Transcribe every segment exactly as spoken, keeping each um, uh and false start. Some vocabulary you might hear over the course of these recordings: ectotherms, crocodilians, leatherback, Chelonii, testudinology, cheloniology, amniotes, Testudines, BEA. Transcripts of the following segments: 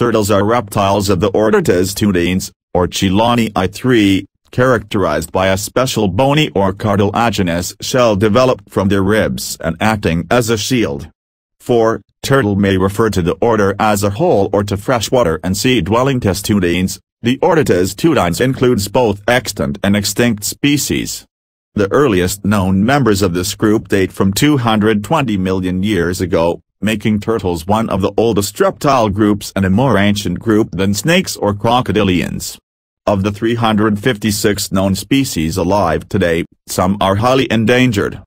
Turtles are reptiles of the order Testudines, or Chelonii, characterized by a special bony or cartilaginous shell developed from their ribs and acting as a shield. four. Turtle may refer to the order as a whole or to freshwater and sea-dwelling Testudines. The order Testudines includes both extant and extinct species. The earliest known members of this group date from two hundred twenty million years ago, making turtles one of the oldest reptile groups and a more ancient group than snakes or crocodilians. Of the three hundred fifty-six known species alive today, some are highly endangered.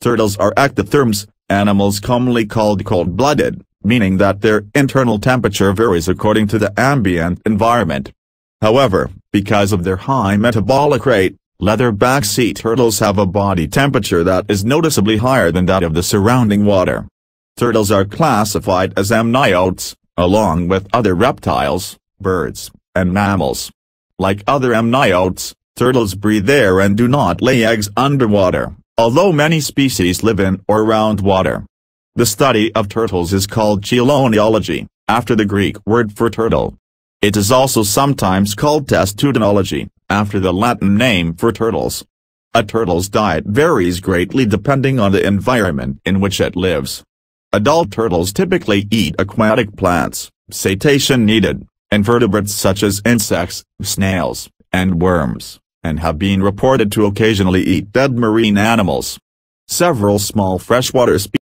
Turtles are ectotherms, animals commonly called cold-blooded, meaning that their internal temperature varies according to the ambient environment. However, because of their high metabolic rate, leatherback sea turtles have a body temperature that is noticeably higher than that of the surrounding water. Turtles are classified as amniotes, along with other reptiles, birds, and mammals. Like other amniotes, turtles breathe air and do not lay eggs underwater, although many species live in or around water. The study of turtles is called cheloniology, after the Greek word for turtle. It is also sometimes called testudinology, after the Latin name for turtles. A turtle's diet varies greatly depending on the environment in which it lives. Adult turtles typically eat aquatic plants, cetacean needed, invertebrates such as insects, snails, and worms, and have been reported to occasionally eat dead marine animals. Several small freshwater species